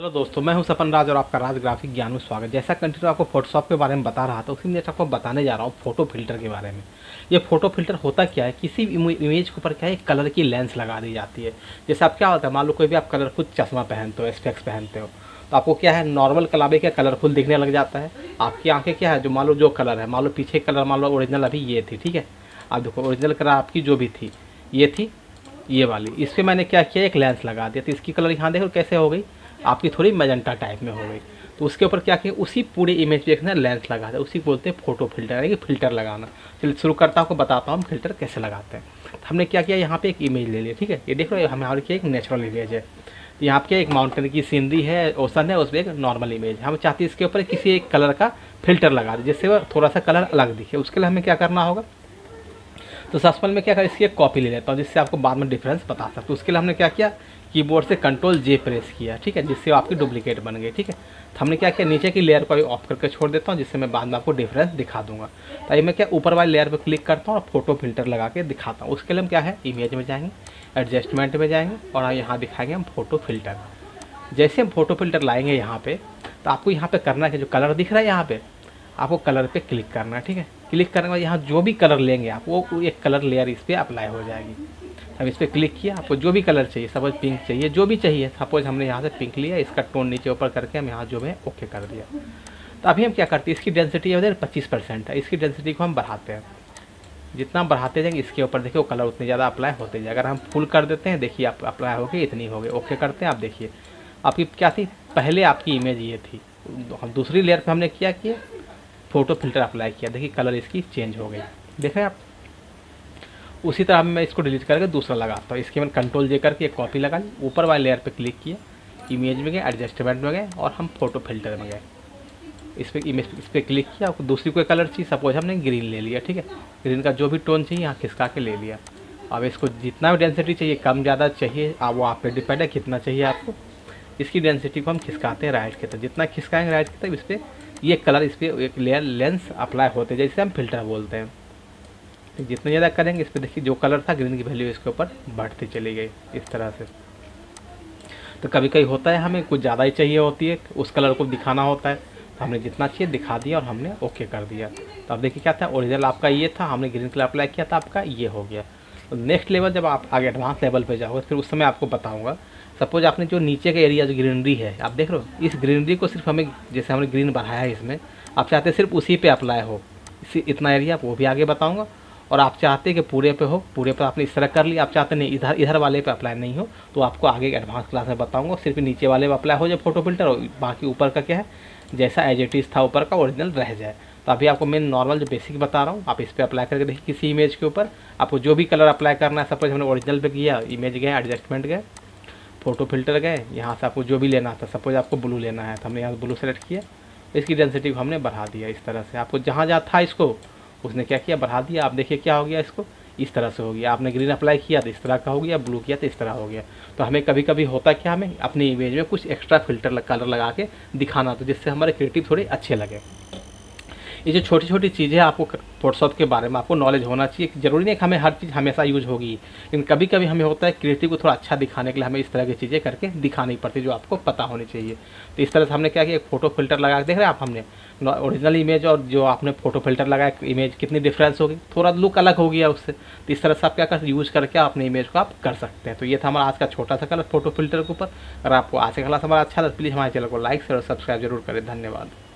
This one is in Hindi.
हेलो दोस्तों, मैं हूं सपन राज और आपका राज ग्राफिक ज्ञान में स्वागत। जैसा कंटिन्यू आपको फोटोशॉप के बारे में बता रहा था, उसी में आपको बताने जा रहा हूं फोटो फिल्टर के बारे में। ये फोटो फिल्टर होता क्या है, किसी भी इमेज के ऊपर क्या है, कलर की लेंस लगा दी जाती है। जैसे आप क्या होता है, मान लो कोई भी आप कलरफुल चश्मा पहनते हो, स्पेक्स पहनते हो, तो आपको क्या है, नॉर्मल कलाबे क्या कलरफुल दिखने लग जाता है। आपकी आँखें क्या है, जो मान लो जो कलर है, मान लो पीछे कलर, मान लो ओरिजिनल अभी ये थी, ठीक है, आप देखो ओरिजिनल कलर आपकी जो भी थी ये थी, ये वाली, इस पर मैंने क्या किया, एक लेंस लगा दिया, तो इसकी कलर यहाँ देखो कैसे हो गई, आपकी थोड़ी मैजेंटा टाइप में हो गई। तो उसके ऊपर क्या किया, उसी पूरी इमेज पे एक ना लेंस लगा है, उसी बोलते हैं फोटो फिल्टर, यानी कि फ़िल्टर लगाना। चलिए शुरू करता हूँ, आपको बताता हूँ फ़िल्टर कैसे लगाते हैं। तो हमने क्या किया, यहाँ पे एक इमेज ले लिया, ठीक है, ये देख लो, हमारे क्या एक नेचुरल इमेज है, यहाँ पे एक माउंटेन की सीनरी है, ओसन है, उसमें एक नॉर्मल इमेज है। हम चाहते हैं इसके ऊपर किसी एक कलर का फिल्टर लगा दें, जिससे वह थोड़ा सा कलर अलग दिखे। उसके लिए हमें क्या करना होगा, तो सस्पेंड में क्या कर, इसकी एक कॉपी ले लेता हूँ, जिससे आपको बाद में डिफरेंस बता सकते हो। उसके लिए हमने क्या किया, कीबोर्ड से कंट्रोल जे प्रेस किया, ठीक है, जिससे आपकी डुप्लीकेट बन गई, ठीक है। तो हमने क्या किया, नीचे की लेयर को भी ऑफ करके छोड़ देता हूँ, जिससे मैं बाद में आपको डिफरेंस दिखा दूंगा। ताकि मैं क्या ऊपर वाली लेयर पर क्लिक करता हूँ और फोटो फिल्टर लगा के दिखाता हूँ। उसके लिए हम क्या है, इमेज में जाएंगे, एडजस्टमेंट में जाएंगे और यहाँ दिखाएंगे हम फोटो फिल्टर। जैसे हम फोटो फिल्टर लाएंगे यहाँ पर, तो आपको यहाँ पर करना है, जो कलर दिख रहा है यहाँ पर, आपको कलर पर क्लिक करना है, ठीक है। क्लिक करने के बाद यहाँ जो भी कलर लेंगे आप, वो एक कलर लेयर इस पर अप्लाई हो जाएगी। अब इस पर क्लिक किया, आपको जो भी कलर चाहिए, सपोज पिंक चाहिए, जो भी चाहिए, सपोज हमने यहाँ से पिंक लिया, इसका टोन नीचे ऊपर करके हम यहाँ जो है ओके कर दिया। तो अभी हम क्या करते हैं, इसकी डेंसिटी है 25% है, इसकी डेंसिटी को हम बढ़ाते हैं। जितना बढ़ाते जाएंगे इसके ऊपर देखिए वो कलर उतने ज़्यादा अप्लाई होते जाए। अगर हम फुल कर देते हैं, देखिए आप अप्लाई हो गए, इतनी हो गई, ओके करते हैं, आप देखिए आपकी क्या थी, पहले आपकी इमेज ये थी, हम दूसरी लेयर पर हमने क्या किया, फ़ोटो फिल्टर अप्लाई किया, देखिए कलर इसकी चेंज हो गई, देखें आप। उसी तरह मैं इसको डिलीट करके दूसरा लगाता हूँ, इसके मैंने कंट्रोल जे करके एक कॉपी लगा ली, ऊपर वाले लेयर पे क्लिक किया, इमेज में गए, एडजस्टमेंट में गए और हम फोटो फिल्टर में गए, इस पर इमेज इस पर क्लिक किया। आपको दूसरी कोई कलर चाहिए, सपोज हमने ग्रीन ले लिया, ठीक है, ग्रीन का जो भी टोन चाहिए यहाँ खिसका के ले लिया। अब इसको जितना भी डेंसिटी चाहिए, कम ज़्यादा चाहिए, अब वो आप पे डिपेंड है कितना चाहिए आपको। इसकी डेंसिटी को हम खिसकाते हैं राइट की तरफ, जितना खिसकाएंगे राइट की तरफ, इस पर ये कलर, इस पर एक लेयर लेंस अप्लाई होते हैं, जैसे हम फिल्टर बोलते हैं। जितने ज़्यादा करेंगे इस पर देखिए जो कलर था ग्रीन की वैल्यू इसके ऊपर बढ़ती चली गई इस तरह से। तो कभी कभी होता है हमें कुछ ज़्यादा ही चाहिए होती है, उस कलर को दिखाना होता है, तो हमने जितना चाहिए दिखा दिया और हमने ओके कर दिया। तो अब देखिए क्या था, ओरिजिनल आपका ये था, हमने ग्रीन कलर अप्लाई किया था, आपका ये हो गया। तो नेक्स्ट लेवल जब आप आगे एडवांस लेवल पर जाओगे, फिर उस समय आपको बताऊँगा। सपोज आपने जो नीचे का एरिया जो ग्रीनरी है, आप देख रहे हो, इस ग्रीनरी को सिर्फ हमें, जैसे हमने ग्रीन बढ़ाया है, इसमें आप चाहते सिर्फ उसी पर अप्लाई हो, इतना एरिया, वो भी आगे बताऊँगा। और आप चाहते कि पूरे पे हो, पूरे पे आपने इस तरह कर लिया, आप चाहते नहीं इधर वाले पे अप्लाई नहीं हो, तो आपको आगे एडवांस क्लास में बताऊंगा। सिर्फ नीचे वाले पे अप्लाई हो जाए फोटो फिल्टर, और बाकी ऊपर का क्या है, जैसा एज इट इज़ था ऊपर का ओरिजिनल रह जाए। तो अभी आपको मैं नॉर्मल जो बेसिक बता रहा हूँ, आप इस पर अप्लाई करके देखिए किसी इमेज के ऊपर, आपको जो भी कलर अप्लाई करना है। सपोज हमने ओरिजिनल पर किया, इमेज गए, एडजस्टमेंट गए, फोटो फिल्टर गए, यहाँ से आपको जो भी लेना था, सपोज आपको ब्लू लेना है, तो हमने यहाँ ब्लू सेलेक्ट किया, इसकी डेंसिटी को हमने बढ़ा दिया इस तरह से। आपको जहाँ जहाँ था इसको उसने क्या किया, बढ़ा दिया, आप देखिए क्या हो गया, इसको इस तरह से हो गया। आपने ग्रीन अप्लाई किया तो इस तरह का हो गया, ब्लू किया तो इस तरह हो गया। तो हमें कभी कभी होता क्या, हमें अपनी इमेज में कुछ एक्स्ट्रा फिल्टर कलर लगा के दिखाना, तो जिससे हमारे क्रिएटिव थोड़े अच्छे लगे। ये जो छोटी छोटी चीज़ें आपको फोटोशॉप के बारे में आपको नॉलेज होना चाहिए, कि ज़रूरी नहीं कि हमें हर चीज़ हमेशा यूज होगी, लेकिन कभी कभी हमें होता है क्रिएटिव को थोड़ा अच्छा दिखाने के लिए हमें इस तरह की चीज़ें करके दिखानी पड़ती है, जो आपको पता होनी चाहिए। तो इस तरह से हमने क्या किया, एक फ़ोटो फिल्टर लगा के देख रहे हैं आप, हमने ओरिजिनल इमेज और जो आपने फोटो फिल्टर लगाया इमेज कितनी डिफरेंस होगी, थोड़ा लुक अलग हो गया उससे। तो इस तरह से आप क्या कर यूज़ करके अपने इमेज को आप कर सकते हैं। तो ये था हमारा आज का छोटा सा क्लास फोटो फिल्टर के ऊपर। अगर आपको आज का क्लास हमारा अच्छा लगा, प्लीज़ हमारे चैनल को लाइक शेयर और सब्सक्राइब जरूर करें। धन्यवाद।